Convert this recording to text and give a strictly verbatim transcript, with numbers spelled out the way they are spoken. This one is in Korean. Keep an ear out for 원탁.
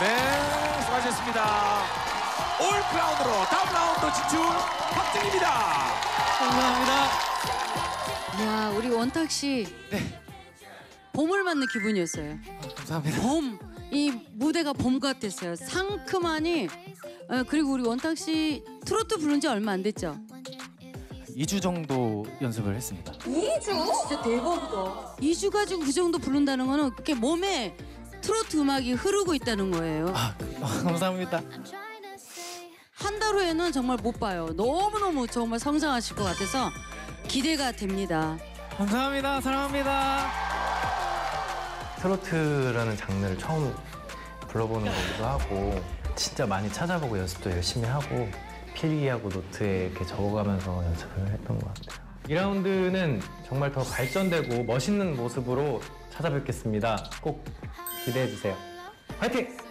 네, 수고하셨습니다. 올크라운드로 다음 라운드 진출 확정입니다. 감사합니다. 이야, 우리 원탁 씨. 네. 봄을 맞는 기분이었어요. 어, 감사합니다. 봄, 이 무대가 봄 같았어요. 상큼하니. 어, 그리고 우리 원탁 씨 트로트 부른 지 얼마 안 됐죠? 이 주 정도 연습을 했습니다. 이 주? 진짜 대박이다. 이 주 가지고 그 정도 부른다는 거는 그게 몸에 트로트 음악이 흐르고 있다는 거예요. 아, 감사합니다. 한 달 후에는 정말 못 봐요. 너무너무 정말 성장하실 것 같아서 기대가 됩니다. 감사합니다. 사랑합니다. 트로트라는 장르를 처음 불러보는 거기도 하고 진짜 많이 찾아보고 연습도 열심히 하고 필기하고 노트에 이렇게 적어가면서 연습을 했던 것 같아요. 이 라운드는 정말 더 발전되고 멋있는 모습으로 찾아뵙겠습니다. 꼭 기대해주세요. 화이팅!